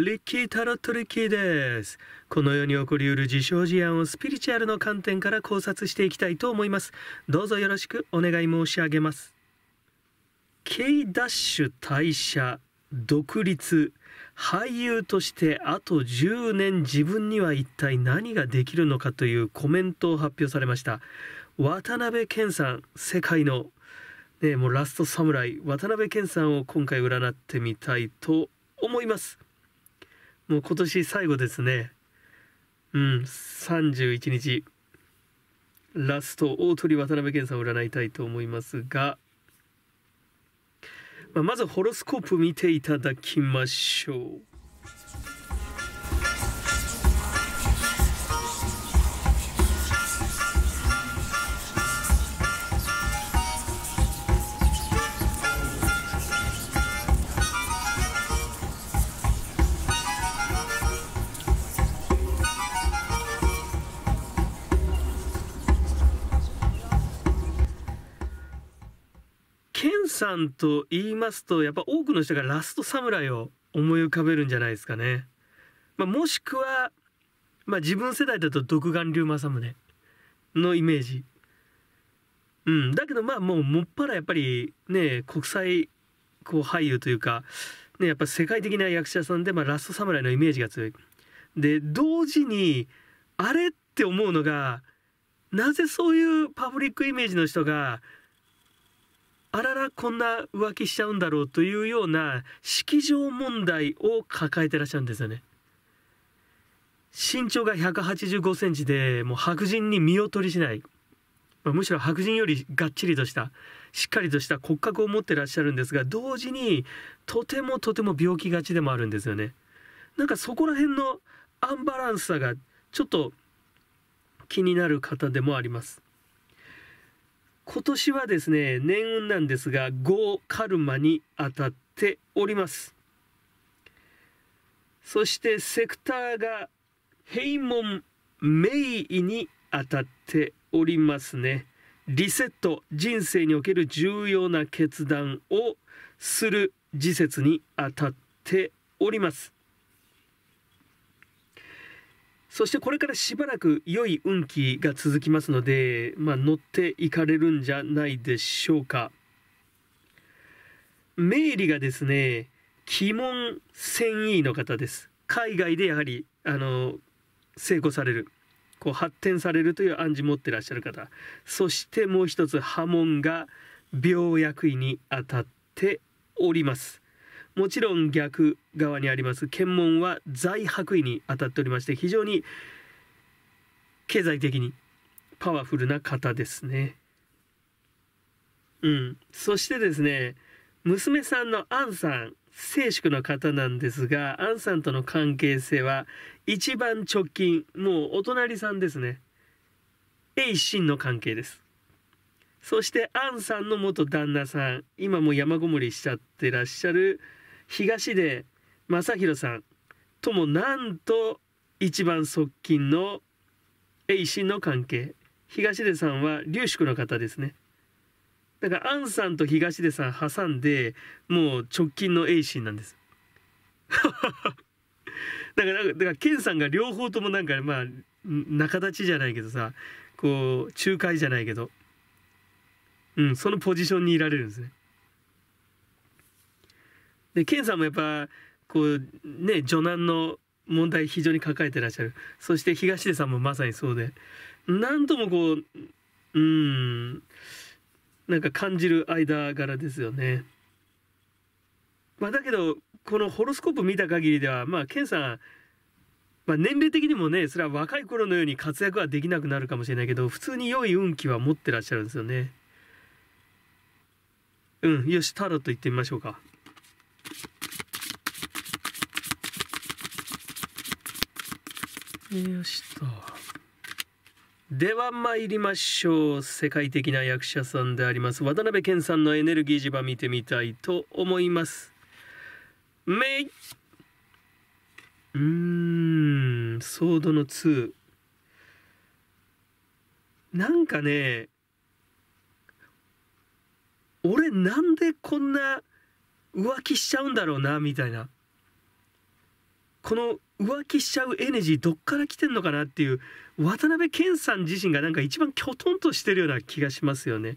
リッキー・タロット・リッキーです。この世に起こりうる事象事案をスピリチュアルの観点から考察していきたいと思います。どうぞよろしくお願い申し上げます。 K ダッシュ退社、独立、俳優としてあと10年自分には一体何ができるのかというコメントを発表されました。渡辺謙さん、世界の、もうラストサムライ、渡辺謙さんを今回占ってみたいと思います。もう今年最後ですね。31日ラスト、大鳥渡辺謙さんを占いたいと思いますが、まずホロスコープ見ていただきましょう。さんと言いますと、やっぱ多くの人がラストサムライを思い浮かべるんじゃないですかね。もしくは、自分世代だと独眼竜政宗のイメージ。だけどもうもっぱらやっぱりね、国際俳優というか、やっぱ世界的な役者さんで、ラストサムライのイメージが強い。で同時にあれって思うのが、なぜそういうパブリックイメージの人があららこんな浮気しちゃうんだろうというような式場問題を抱えてらっしゃるんですよね。身長が185センチでもう白人に身を取りしない、むしろ白人よりがっちりとしたしっかりとした骨格を持ってらっしゃるんですが、同時にとてもとても病気がちでもあるんですよね。そこら辺のアンバランスさがちょっと気になる方でもあります。今年はですね、年運なんですが5カルマに当たっております。そしてセクターが平門名医に当たっておりますね。リセット、人生における重要な決断をする時節に当たっております。そしてこれからしばらく良い運気が続きますので、乗っていかれるんじゃないでしょうか。命理がですね、鬼門遷移の方です。海外でやはり成功される、発展されるという暗示持ってらっしゃる方。そしてもう一つ波紋が病薬医に当たっております。もちろん逆側にあります検問は財帛位に当たっておりまして、非常に経済的にパワフルな方ですね。そしてですね、娘さんのアンさん、静粛の方なんですが、アンさんとの関係性は一番直近、もうお隣さんですね。A心の関係です。そしてアンさんの元旦那さん、今もう山ごもりしちゃってらっしゃる東出昌大さんとも、なんと一番側近の栄心の関係。東出さんは龍宿の方ですね。だからアンさんと東出さん挟んで、もう直近の栄心なんです。だから健さんが両方とも仲立ちじゃないけどさ、仲介じゃないけど、そのポジションにいられるんですね。で健さんもやっぱ女難の問題非常に抱えてらっしゃる。そして東出さんもまさにそうで、何とも感じる間柄ですよね。だけどこのホロスコープ見た限りでは、健さん年齢的にもね、それは若い頃のように活躍はできなくなるかもしれないけど、普通に良い運気は持ってらっしゃるんですよね。よし、タロット行ってみましょうか。よしと。では参りましょう。世界的な役者さんであります渡辺謙さんのエネルギー磁場見てみたいと思います。ソードの2。俺なんでこんな浮気しちゃうんだろうなみたいな、この浮気しちゃうエネジーどっから来てんのかなっていう、渡辺謙さん自身がなんか一番きょとんとしてるような気がしますよね。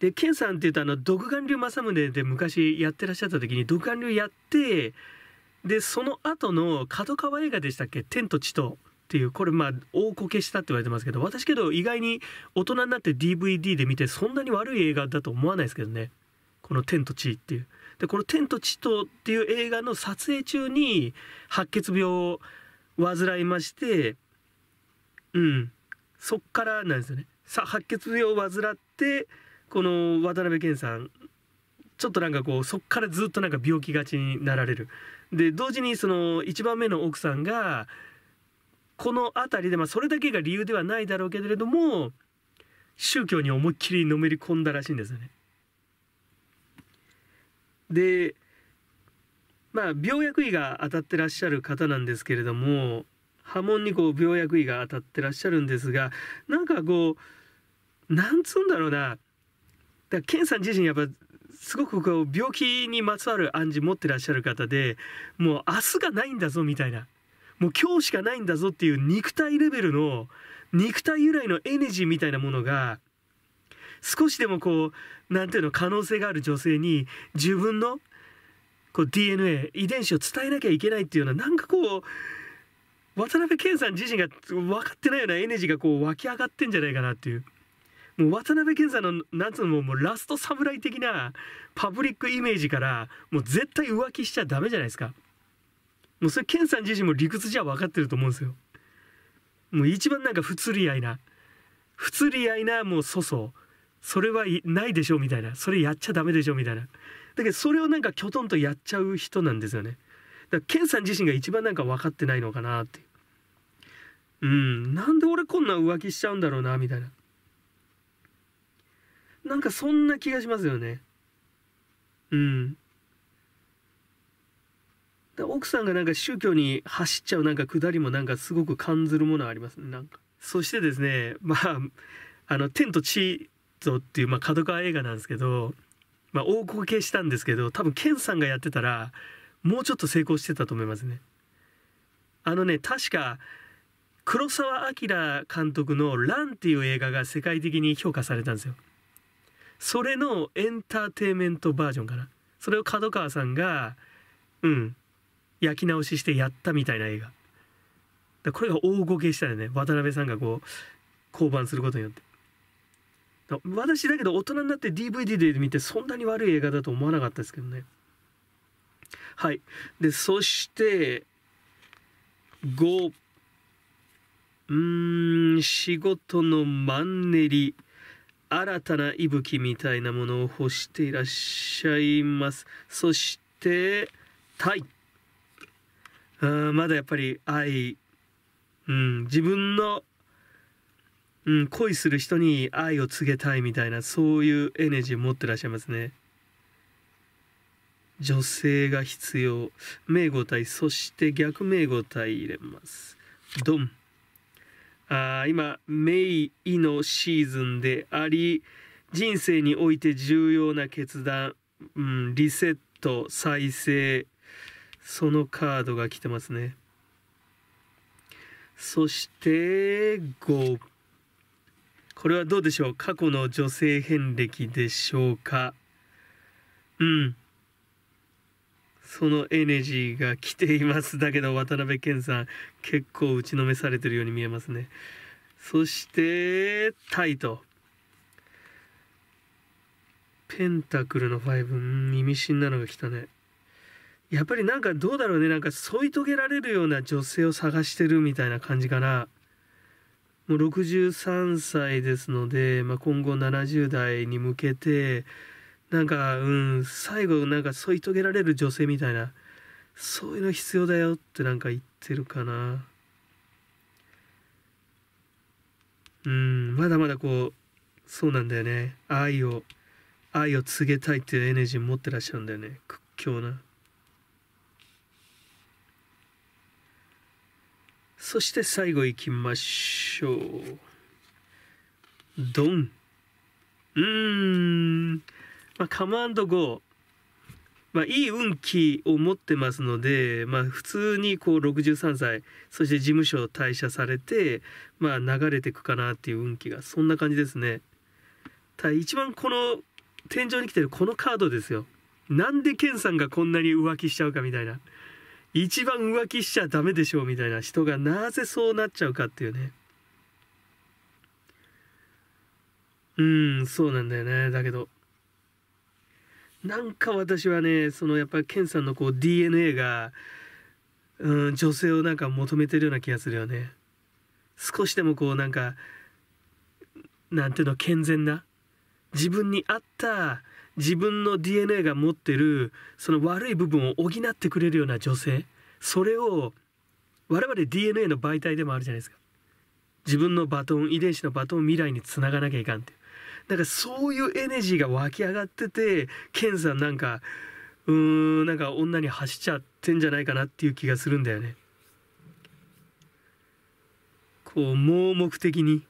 で謙さんっていうと独眼竜政宗で昔やってらっしゃった時に独眼竜やって、でその後の角川映画でしたっけ「天と地と」っていう、これまあ大こけしたって言われてますけど、私けど意外に大人になって DVD で見てそんなに悪い映画だと思わないですけどね、この「天と地」っていう。でこの「天と地と」っていう映画の撮影中に白血病を患いまして、うんそっからなんですよね。白血病を患って、この渡辺謙さんちょっとなんかこうそっからずっとなんか病気がちになられる。で同時にその1番目の奥さんがこの辺りで、まあそれだけが理由ではないだろうけれども、宗教に思いっきりのめり込んだらしいんですよね。でまあ病薬医が当たってらっしゃる方なんですけれども、波紋にこう病薬医が当たってらっしゃるんですが、なんかこうなんつうんだろうな、だから健さん自身やっぱすごくこう病気にまつわる暗示持ってらっしゃる方で、もう明日がないんだぞみたいな、もう今日しかないんだぞっていう肉体レベルの、肉体由来のエネジーみたいなものが少しでもこうなんていうの、可能性がある女性に自分のこう DNA 遺伝子を伝えなきゃいけないっていうような、なんかこう渡辺謙さん自身が分かってないようなエネジーがこう湧き上がってんじゃないかなっていう。もう渡辺謙さんのなんつうの、もうラスト侍的なパブリックイメージから、もう絶対浮気しちゃダメじゃないですか。もうそれ謙さん自身も理屈じゃ分かってると思うんですよ。もう一番なんか不釣り合いなもう粗相、それはないでしょみたいな、それやっちゃダメでしょみたいな、だけどそれをなんかきょとんとやっちゃう人なんですよね。だから謙さん自身が一番なんか分かってないのかなっていう、うんなんで俺こんな浮気しちゃうんだろうなみたいな、なんかそんな気がしますよね。だ奥さんがなんか宗教に走っちゃうなんか下りもなんかすごく感ずるものはありますね。なんかそしてですね、まあ天と地とっていう、まあ、角川映画なんですけど、まあ、大こけしたんですけど、多分健さんがやってたらもうちょっと成功してたと思いますね。確か黒澤明監督の「乱」っていう映画が世界的に評価されたんですよ。それのエンターテインメントバージョンかな。それを角川さんが焼き直ししてやったみたいな映画だ。これが大ごけしたよね、渡辺さんがこう降板することによって。私だけど大人になって DVD で見てそんなに悪い映画だと思わなかったですけどね。はい。でそして5、仕事のマンネリ、新たな息吹みたいなものを欲していらっしゃいます。そして愛、まだやっぱり愛、自分の、恋する人に愛を告げたいみたいな、そういうエネジーを持ってらっしゃいますね。女性が必要、名号体、そして逆名号体入れます。ドン。今メイイのシーズンであり、人生において重要な決断、リセット、再生、そのカードが来てますね。そして5、これはどうでしょう、過去の女性遍歴でしょうか。そのエネジーが来ています。だけど渡辺謙さん結構打ちのめされてるように見えますね。そしてタイト、ペンタクルの5、耳深なのが来たね。やっぱりなんかどうだろうね、なんか添い遂げられるような女性を探してるみたいな感じかな。もう63歳ですので、まあ、今後70代に向けてなんか最後なんか添い遂げられる女性みたいな、そういうの必要だよってなんか言ってるかな。まだまだこうそうなんだよね、愛を告げたいっていうエネジー持ってらっしゃるんだよね。屈強な。そして最後いきましょう。ドン。カム&ゴー。いい運気を持ってますので、普通にこう63歳そして事務所を退社されて、流れていくかなっていう運気がそんな感じですね。一番この天井に来てるこのカードですよ。なんでケンさんがこんなに浮気しちゃうかみたいな、一番浮気しちゃダメでしょうみたいな人がなぜそうなっちゃうかっていうね。そうなんだよね。だけどなんか私はね、そのやっぱりケンさんのこう DNA が、女性をなんか求めてるような気がするよね。少しでもこうなんかなんていうの、健全な自分に合った自分の DNA が持ってるその悪い部分を補ってくれるような女性、それを我々 DNA の媒体でもあるじゃないですか。自分のバトン、遺伝子のバトンを未来につながなきゃいかんっていう、だからそういうエネジーが湧き上がってて、ケンさんなんかなんか女に走っちゃってんじゃないかなっていう気がするんだよね。こう盲目的に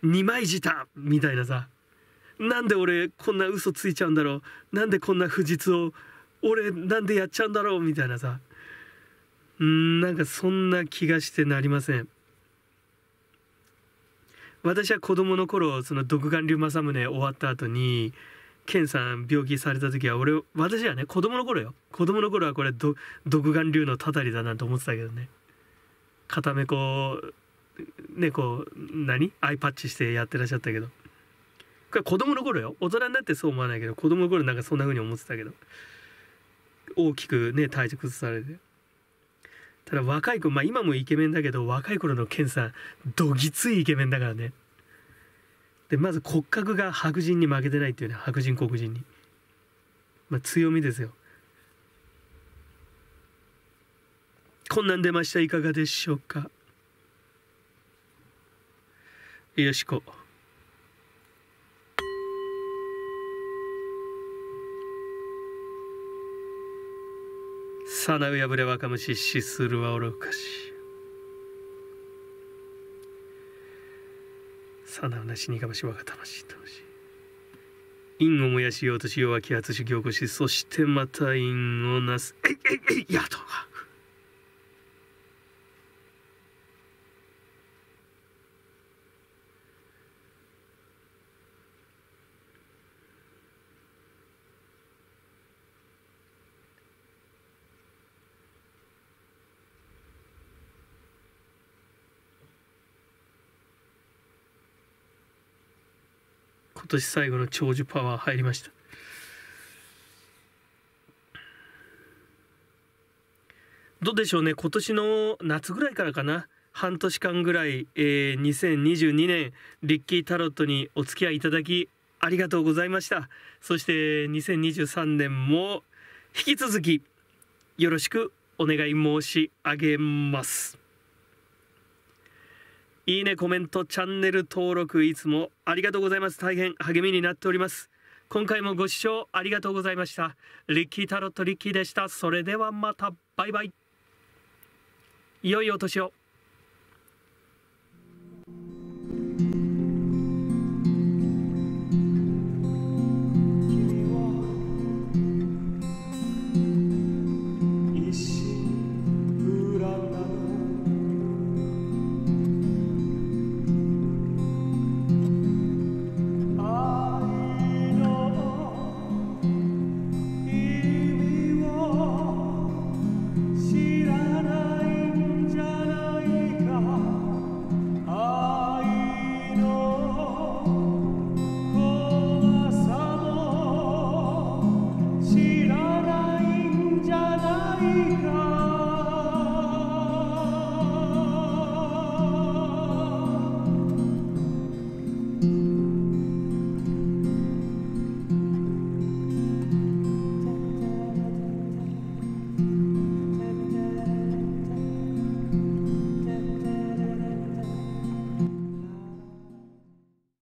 二枚舌みたいなさ、なんで俺こんな嘘ついちゃうんだろう、なんでこんな不実を俺なんでやっちゃうんだろうみたいなさ、なんかそんな気がしてなりません。私は子供の頃、その独眼竜政宗終わった後にケンさん病気された時は、私はね、子供の頃よ、子供の頃はこれ独眼竜のたたりだなんて思ってたけどね、片目こうね、こうアイパッチしてやってらっしゃったけど、これ子供の頃よ、大人になってそう思わないけど、子供の頃なんかそんな風に思ってたけど、大きくね体調崩されて、ただ若い子、今もイケメンだけど、若い頃のケンさんどぎついイケメンだからね。でまず骨格が白人に負けてないっていうね、白人黒人に、強みですよ。こんなん出ました、いかがでしょうか。よしこ。さなうやぶれ若虫しするは愚かし。さなうなしにかましわが楽しい楽しい。因を燃やしようとし弱き厚し凝固し、そしてまた因をなす。やとが。今年最後の長寿パワー入りました。どうでしょうね、今年の夏ぐらいからかな、半年間ぐらい、2022年リッキータロットにお付き合いいただきありがとうございました。そして2023年も引き続きよろしくお願い申し上げます。いいね、コメント、チャンネル登録いつもありがとうございます。大変励みになっております。今回もご視聴ありがとうございました。リッキータロットリッキーでした。それではまた、バイバイ、良いお年を。